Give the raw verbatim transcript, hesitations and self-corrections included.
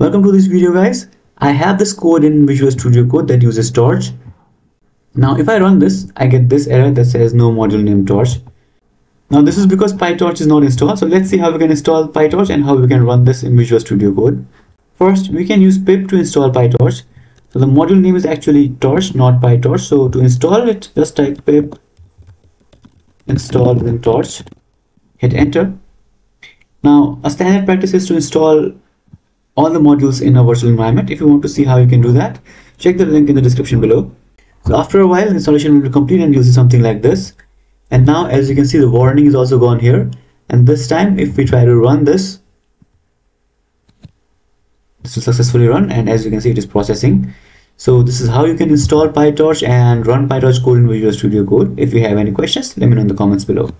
Welcome to this video, guys. I have this code in Visual Studio Code that uses Torch. Now if I run this, I get this error that says no module named Torch. Now this is because PyTorch is not installed. So let's see how we can install PyTorch and how we can run this in Visual Studio Code. First, we can use pip to install PyTorch. So the module name is actually Torch, not PyTorch. So to install it, just type pip install within Torch, hit enter. Now a standard practice is to install all the modules in a virtual environment. If you want to see how you can do that, check the link in the description below. So after a while, the installation will be complete and you'll see something like this. And now, as you can see, the warning is also gone here. And this time, if we try to run this, this will successfully run. And as you can see, it is processing. So this is how you can install PyTorch and run PyTorch code in Visual Studio Code. If you have any questions, let me know in the comments below.